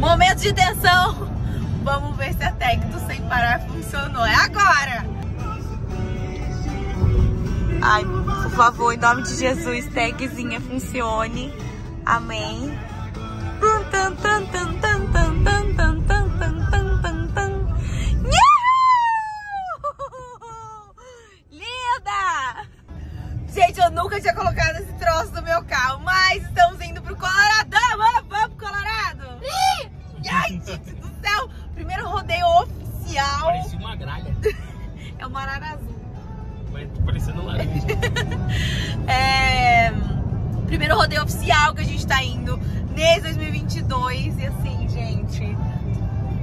Momento de tensão. Vamos ver se a técnica do sem parar funcionou. É agora! Ai, por favor, em nome de Jesus, tagzinha funcione. Amém. Linda! Gente, eu nunca tinha colocado esse troço no meu carro, mas estamos indo pro Colorado. Vamos pro Colorado! Ai, gente do céu! Primeiro rodeio oficial. Parecia uma gralha. É uma arara azul. Parecendo um laranja. Primeiro rodeio oficial que a gente tá indo nesse 2022. E assim, gente,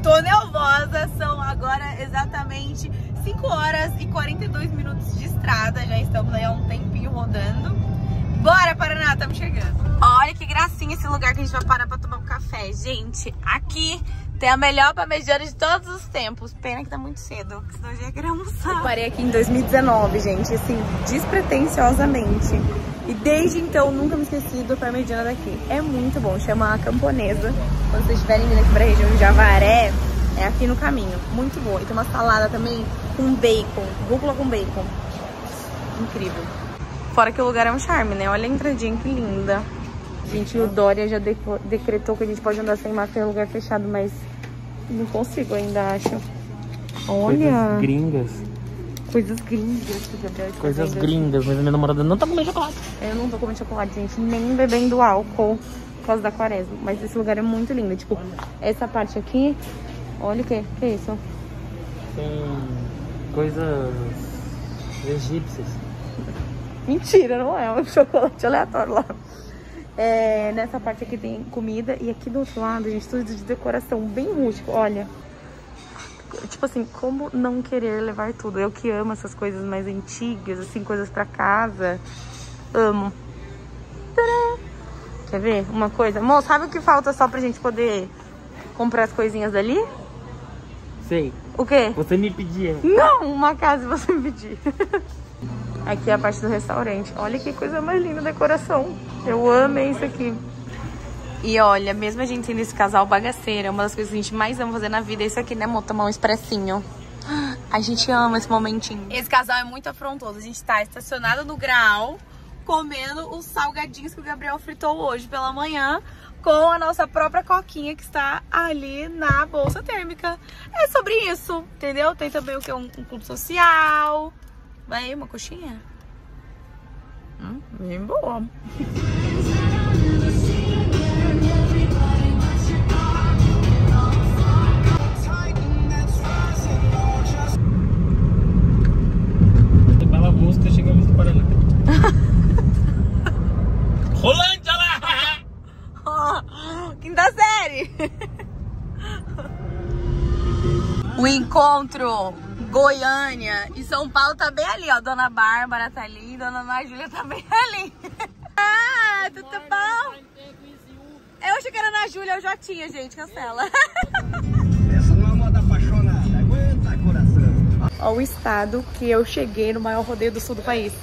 tô nervosa. São agora exatamente 5 horas e 42 minutos de estrada. Já estamos aí há um tempinho rodando. Bora, Paraná, estamos chegando. Olha que gracinha esse lugar que a gente vai parar pra tomar um café. Gente, aqui tem a melhor parmegiana de todos os tempos. Pena que tá muito cedo, senão já ia querer almoçar. Eu parei aqui em 2019, gente, assim, despretensiosamente. E desde então, nunca me esqueci da parmegiana daqui. É muito bom, chama a Camponesa. Quando vocês estiverem vindo aqui pra região de Avaré, é aqui no caminho. Muito bom. E tem uma salada também com bacon, rúcula com bacon. Incrível. Fora que o lugar é um charme, né? Olha a entradinha, que linda. Gente, o Dória já decretou que a gente pode andar sem máscara em lugar fechado, mas não consigo ainda, acho. Olha! Coisas gringas. Coisas gringas que o Gabriel está Coisas vendo. Gringas, mas a minha namorada não tá comendo chocolate. Eu não tô comendo chocolate, gente, nem bebendo álcool por causa da quaresma. Mas esse lugar é muito lindo. Tipo, essa parte aqui, olha o que? O que é isso? Tem coisas egípcias. Mentira, não é. É um chocolate aleatório lá. É, nessa parte aqui tem comida. E aqui do outro lado, gente, tudo de decoração. Bem rústico, olha. Tipo assim, como não querer levar tudo? Eu que amo essas coisas mais antigas, assim, coisas pra casa. Amo. Tcharam! Quer ver uma coisa? Amor, sabe o que falta só pra gente poder comprar as coisinhas ali? Sei. O quê? Você me pedia. Não, uma casa você me pedia. Aqui é a parte do restaurante. Olha que coisa mais linda, decoração. Eu amei isso aqui. E olha, mesmo a gente sendo esse casal bagaceiro, é uma das coisas que a gente mais ama fazer na vida. É isso aqui, né, amor? Tomar um expressinho. A gente ama esse momentinho. Esse casal é muito afrontoso. A gente tá estacionado no Graal, comendo os salgadinhos que o Gabriel fritou hoje pela manhã, com a nossa própria coquinha que está ali na bolsa térmica. É sobre isso, entendeu? Tem também o que é um clube social. Vai aí, uma coxinha? Bem boa. De bela música, chegamos no Paraná. Rolândia lá! Oh, quinta série! O encontro! Goiânia e São Paulo tá bem ali, ó. Dona Bárbara tá ali, Dona Ana Júlia tá bem ali. Ah, tudo bom? Eu achei que era Ana Júlia, eu já tinha, gente, cancela. Essa não é uma da apaixonada, aguenta coração. Ó o estado que eu cheguei no maior rodeio do sul do país.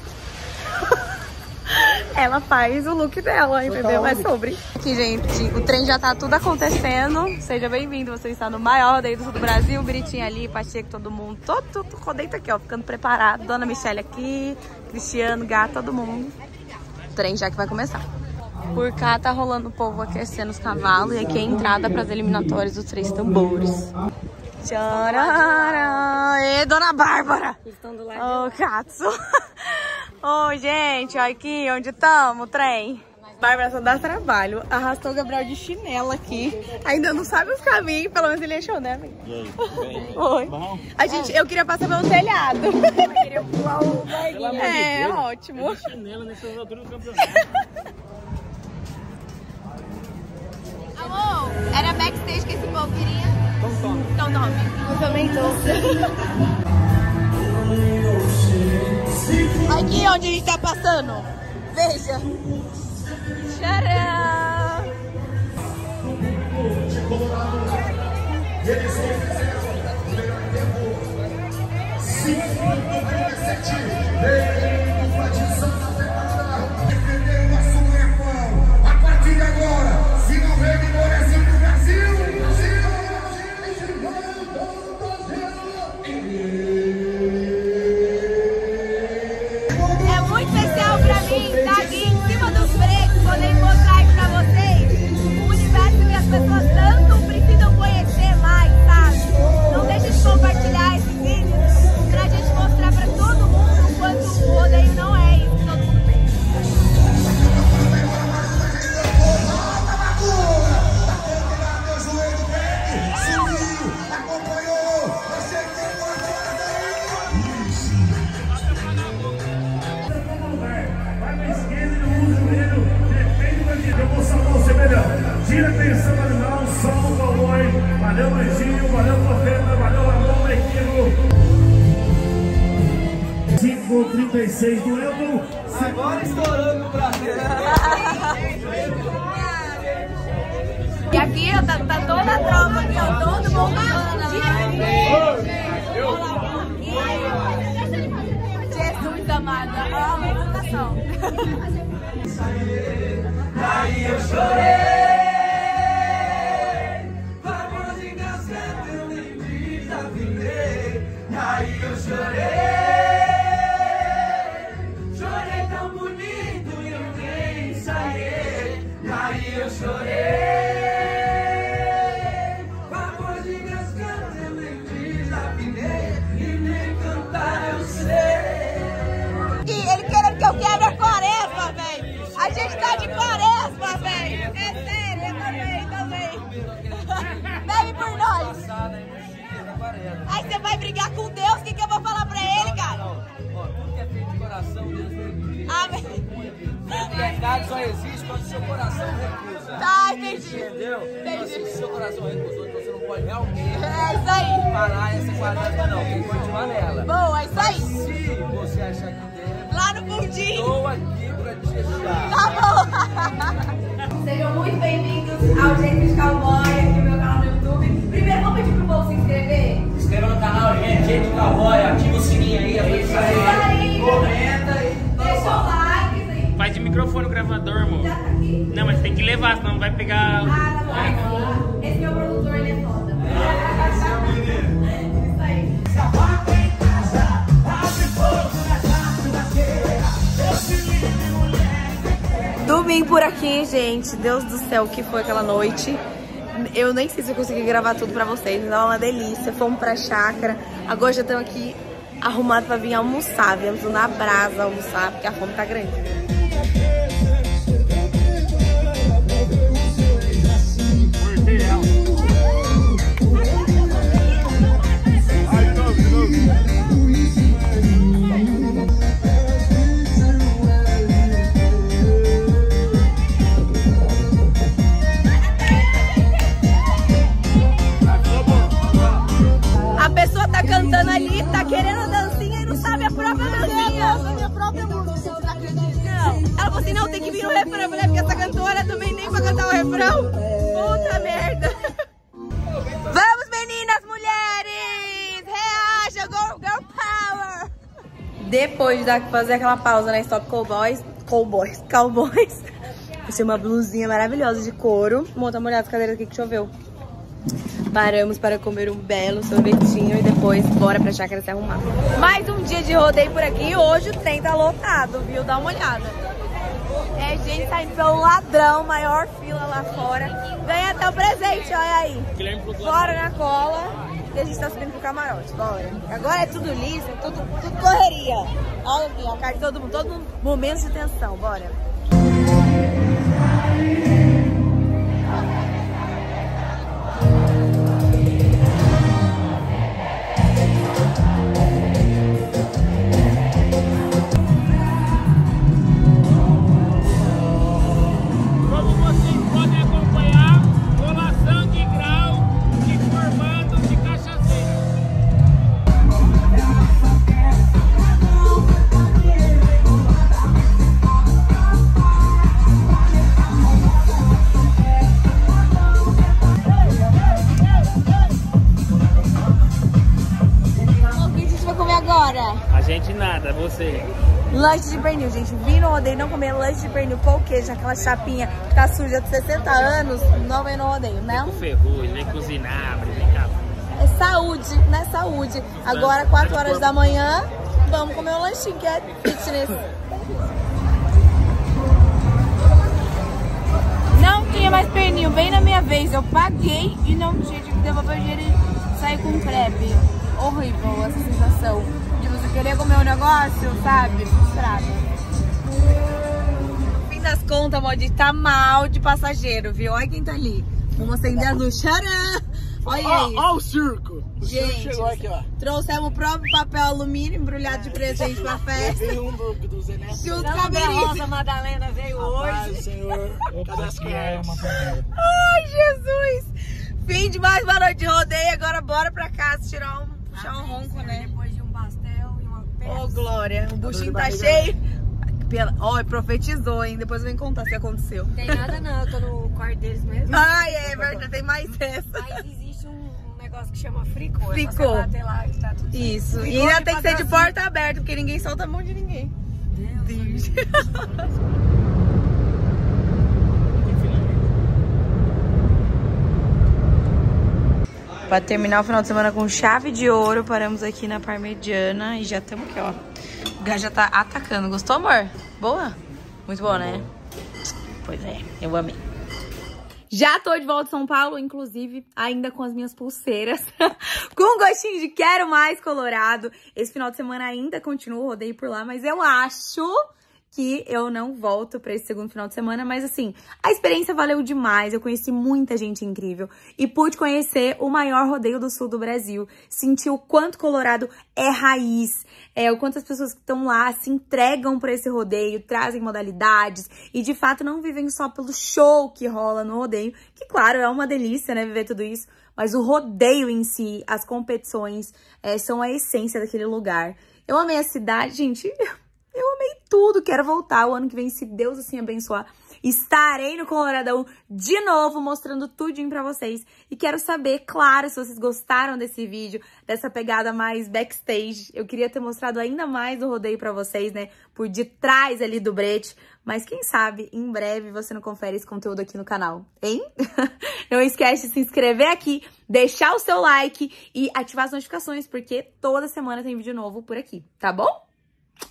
Ela faz o look dela, entendeu? É sobre. Aqui, gente, o trem já tá tudo acontecendo. Seja bem-vindo, você está no maior rodeio do sul do Brasil. Bonitinho ali, Pacheco, todo mundo. Todo rodeio tá aqui, ó, ficando preparado. Dona Michelle aqui, Cristiano, gato, todo mundo. O trem já que vai começar. Por cá tá rolando o povo aquecendo os cavalos. E aqui é a entrada para as eliminatórias dos três tambores. Tcharam! E Dona Bárbara! Eles estão do lado. Ô, Katsu! Ô, gente, olha aqui onde estamos, trem. Bárbara só dá trabalho. Arrastou o Gabriel de chinela aqui. Ainda não sabe os caminhos, pelo menos ele achou, né, amiga? E aí? Oi. A gente, eu queria passar pelo telhado. Eu queria pular o barguinho. É, ótimo. É de chinela nessa altura do campeonato. Amor, era backstage que esse povo queria. Então tome. Então tome. Eu também tô. Aqui onde a gente tá passando. Veja. Tcharam! A partir de agora, se não vem, é sempre o Brasil. pessoas tanto precisam conhecer mais, sabe? Não deixa de compartilhar esse vídeo pra gente mostrar pra todo mundo o quanto o rodeio não é isso que todo mundo tira a atenção animal, salve o cowboy, valeu Anjinho, valeu Profeta, valeu Ramon Mequinho. 5,36 do Euro. Agora estourando o prazer. E aqui ó, tá toda a tropa aqui, ó, todo mundo falando. Jesus amado, olha a votação. Aí eu chorei. Aí eu chorei, chorei tão bonito e eu nem saí. Aí eu chorei, vapor de meus cantos eu nem desabinei e nem cantar eu sei. E ele querendo que eu quebre a quaresma, véi. A gente tá de quaresma, véi. É sério, eu também. Bebe por nós. Aí você vai brigar com Deus, o que que eu vou falar pra ele, cara? Ó, tudo que é feito de coração, Deus recusa. Amém. A verdade só existe quando o seu coração recusa. Tá, entendi. Entendeu? Entendi. Se o seu coração recusou, então você não pode realmente parar essa quaresma, não. Tem que continuar nela. Bom, é isso aí. Se você achar que tem, lá no Bundim, estou aqui pra te ajudar. Tá bom. Sejam muito bem-vindos ao Jeito de Cowboy, aqui no meu canal no YouTube. Primeiro, vamos pedir pro povo se inscrever. Se inscreva no canal, gente, Jeito de Cowboy, ativa o sininho aí, aproveita, comenta e deixa o like. Faz de microfone o gravador, amor. Já tá aqui? Não, mas tem que levar, senão vai pegar... Ah, não vai, não. Esse meu produtor, ele é foda. Isso aí. Sapato em casa, abre fogo na jato da feira, eu te livre, mulher. Domingo por aqui, gente. Deus do céu, o que foi aquela noite? Eu nem sei se eu consegui gravar tudo pra vocês, mas é uma delícia. Fomos pra chácara. Agora já estamos aqui arrumados pra vir almoçar. Viemos na brasa almoçar, porque a fome tá grande. Cantando ali, tá querendo a dancinha e não sabe a própria dancinha. A minha própria música, você não acredita? Ela falou assim, não, tem que vir no refrão. Eu falei, porque essa cantora também nem pra cantar o refrão. Puta merda. Vamos, meninas, mulheres! Reaja, girl power! Depois de fazer aquela pausa na Stock Cowboys, eu tinha uma blusinha maravilhosa de couro. Bom, tá molhada as cadeiras aqui que choveu. Paramos para comer um belo sorvetinho e depois bora pra chácara se arrumar. Mais um dia de rodeio por aqui. Hoje o trem tá lotado, viu? Dá uma olhada. É gente saindo pelo ladrão, maior fila lá fora. Ganha até o presente, olha aí. Bora na cola e a gente tá subindo pro camarote, bora. Agora é tudo liso, tudo correria. Olha aqui, a cara de todo mundo, momentos de tensão, bora. Lanche de pernil, gente. Vim no rodeio não comer lanche de pernil com queijo, aquela chapinha que tá suja de 60 anos, não vem no rodeio, né? Nem com ferrugem, nem cozinabre, nem cabo. É saúde, né? Saúde. Agora, 4 horas da manhã, vamos comer um lanchinho que é fitness. Não que tinha mais pernil, bem na minha vez. Eu paguei e não tinha, tive que devolver o dinheiro e sair com crepe. Horrível essa sensação de você querer comer um negócio, sabe? Frustrado. No fim das contas, Modi, tá mal de passageiro, viu? Olha quem tá ali. Vamos acender a luz. Tcharam! Olha aí. Olha o circo. O gente, circo chegou aqui, ó. Trouxemos o próprio papel alumínio embrulhado de presente pra festa. Veio um do Zé Neto. Junto com a Rosa Madalena veio rapaz, hoje. Senhor. Ai, Jesus. Fim de mais uma noite de rodeio. Agora bora pra casa tirar um, puxar um ronco, né? Depois de um pastel e uma peça. Ô, Glória. O buchinho tá cheio. Ó, profetizou, hein? Depois eu vou contar se aconteceu. Não tem nada não, eu tô no quarto deles mesmo. Ai, é verdade, tem mais essa. Mas existe um negócio que chama fricô. Fricô. Até lá e tá tudo isso. E ainda tem que ser de porta aberta, porque ninguém solta a mão de ninguém. Deus. Pra terminar o final de semana com chave de ouro, paramos aqui na Parmegiana e já estamos aqui, ó. O gás já tá atacando. Gostou, amor? Boa? Muito boa, né? Pois é, eu amei. Já tô de volta de São Paulo, inclusive, ainda com as minhas pulseiras. Com um gostinho de quero mais Colorado. Esse final de semana ainda continuo, rodeio por lá, mas eu acho que eu não volto pra esse segundo final de semana, mas assim, a experiência valeu demais, eu conheci muita gente incrível e pude conhecer o maior rodeio do sul do Brasil, senti o quanto Colorado é raiz, o quanto as pessoas que estão lá se entregam pra esse rodeio, trazem modalidades e de fato não vivem só pelo show que rola no rodeio, que claro, é uma delícia, né, viver tudo isso, mas o rodeio em si, as competições, são a essência daquele lugar. Eu amei a cidade, gente. Eu amei tudo, quero voltar o ano que vem, se Deus assim abençoar. Estarei no Coloradão de novo, mostrando tudinho pra vocês. E quero saber, claro, se vocês gostaram desse vídeo, dessa pegada mais backstage. Eu queria ter mostrado ainda mais o rodeio pra vocês, né? Por detrás ali do brete. Mas quem sabe, em breve, você não confere esse conteúdo aqui no canal, hein? Não esquece de se inscrever aqui, deixar o seu like e ativar as notificações, porque toda semana tem vídeo novo por aqui, tá bom?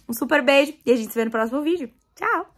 Um super beijo e a gente se vê no próximo vídeo. Tchau!